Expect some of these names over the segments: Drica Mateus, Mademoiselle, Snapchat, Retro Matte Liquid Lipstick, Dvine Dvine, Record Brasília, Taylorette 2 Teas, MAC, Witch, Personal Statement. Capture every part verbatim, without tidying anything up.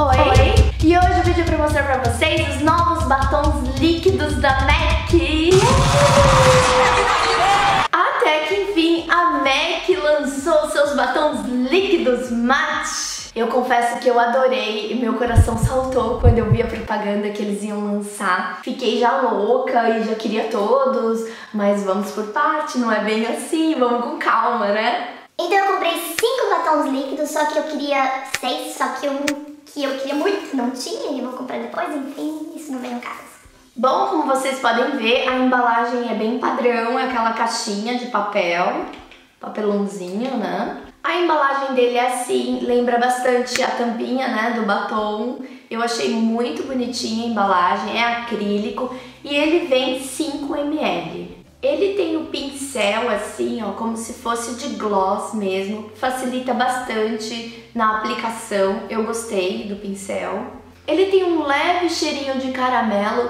Oi! E hoje o vídeo é pra mostrar pra vocês os novos batons líquidos da MAC! Até que enfim a MAC lançou seus batons líquidos matte. Eu confesso que eu adorei e meu coração saltou quando eu vi a propaganda que eles iam lançar. Fiquei já louca e já queria todos, mas vamos por parte, não é bem assim, vamos com calma, né? Então eu comprei cinco batons líquidos, só que eu queria seis, só que eu, que eu queria muito, não tinha, e eu vou comprar depois, enfim, isso não vem ao caso. Bom, como vocês podem ver, a embalagem é bem padrão, é aquela caixinha de papel, papelãozinho, né? A embalagem dele é assim, lembra bastante a tampinha, né, do batom. Eu achei muito bonitinha a embalagem, é acrílico e ele vem cinco mililitros. Ele tem o pincel assim, ó, como se fosse de gloss mesmo, facilita bastante na aplicação, eu gostei do pincel. Ele tem um leve cheirinho de caramelo,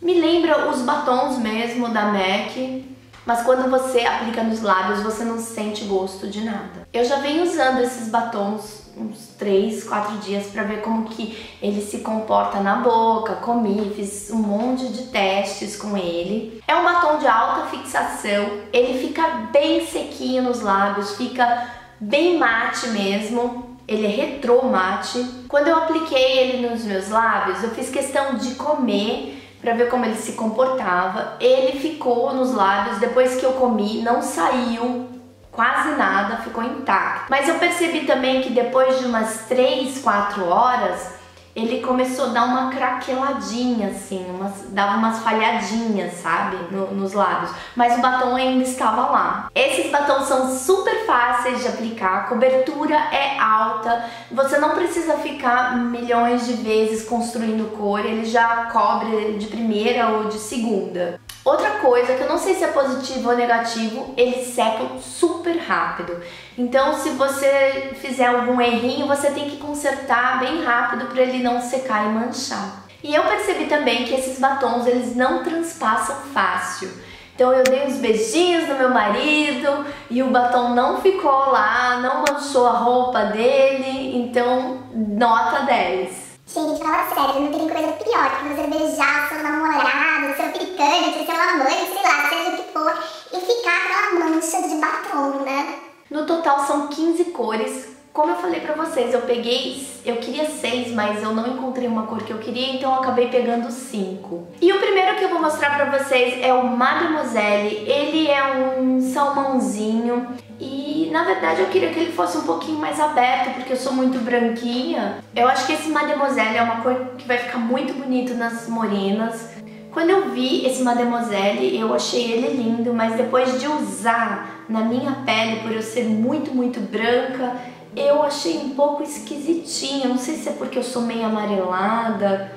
me lembra os batons mesmo da MAC. Mas quando você aplica nos lábios, você não sente gosto de nada. Eu já venho usando esses batons uns três, quatro dias pra ver como que ele se comporta na boca, comi, fiz um monte de testes com ele. É um batom de alta fixação, ele fica bem sequinho nos lábios, fica bem mate mesmo. Ele é retrô mate. Quando eu apliquei ele nos meus lábios, eu fiz questão de comer pra ver como ele se comportava. Ele ficou nos lábios, depois que eu comi, não saiu quase nada, ficou intacto. Mas eu percebi também que depois de umas três, quatro horas, ele começou a dar uma craqueladinha, assim, umas, dava umas falhadinhas, sabe, no, nos lábios. Mas o batom ainda estava lá. Esses batons são super fáceis de aplicar, a cobertura é alta, você não precisa ficar milhões de vezes construindo cor, ele já cobre de primeira ou de segunda. Outra coisa, que eu não sei se é positivo ou negativo, eles secam super rápido. Então, se você fizer algum errinho, você tem que consertar bem rápido para ele não secar e manchar. E eu percebi também que esses batons, eles não transpassam fácil. Então, eu dei uns beijinhos no meu marido e o batom não ficou lá, não manchou a roupa dele. Então, nota dez. Gente, fala sério, não tem coisa pior que você beijar seu namorado, seu picante, seu amante, sei lá, seja o que for, e ficar aquela mancha de batom, né? No total são quinze cores. Como eu falei pra vocês, eu peguei, eu queria seis, mas eu não encontrei uma cor que eu queria, então eu acabei pegando cinco. E o primeiro que eu vou mostrar pra vocês é o Mademoiselle. Ele é um salmãozinho e, na verdade, eu queria que ele fosse um pouquinho mais aberto, porque eu sou muito branquinha. Eu acho que esse Mademoiselle é uma cor que vai ficar muito bonito nas morenas. Quando eu vi esse Mademoiselle, eu achei ele lindo, mas depois de usar na minha pele, por eu ser muito, muito branca, eu achei um pouco esquisitinha, não sei se é porque eu sou meio amarelada,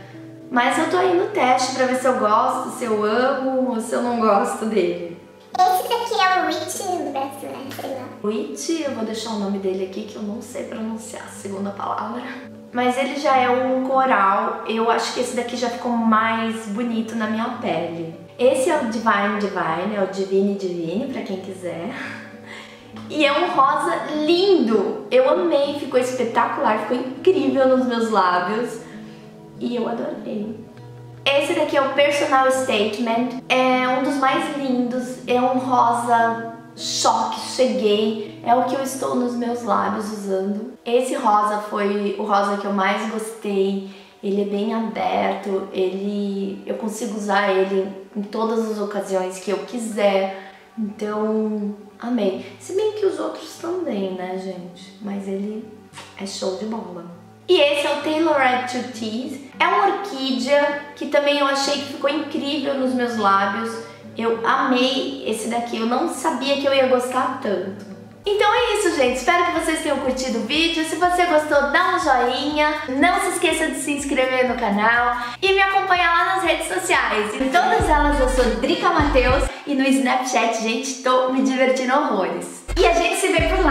mas eu tô aí no teste pra ver se eu gosto, se eu amo ou se eu não gosto dele. Esse daqui é o Witch do Brasil, né? Sei lá. Witch, eu vou deixar o nome dele aqui que eu não sei pronunciar a segunda palavra. Mas ele já é um coral, eu acho que esse daqui já ficou mais bonito na minha pele. Esse é o Dvine Dvine, é o Dvine Dvine pra quem quiser. E é um rosa lindo, eu amei, ficou espetacular, ficou incrível nos meus lábios e eu adorei. Esse daqui é o Personal Statement, é um dos mais lindos, é um rosa choque, cheguei, é o que eu estou nos meus lábios usando. Esse rosa foi o rosa que eu mais gostei, ele é bem aberto, ele, eu consigo usar ele em todas as ocasiões que eu quiser. Então, amei. Se bem que os outros também, né, gente? Mas ele é show de bola. E esse é o Taylorette two Teas. É uma orquídea que também eu achei que ficou incrível nos meus lábios. Eu amei esse daqui. Eu não sabia que eu ia gostar tanto. Então é isso, gente. Espero que vocês tenham curtido o vídeo. Se você gostou, dá um joinha. Não se esqueça de se inscrever no canal e me acompanhar lá nas redes sociais. Em todas elas eu sou Drica Mateus. E no Snapchat, gente, tô me divertindo horrores. E a gente se vê por lá.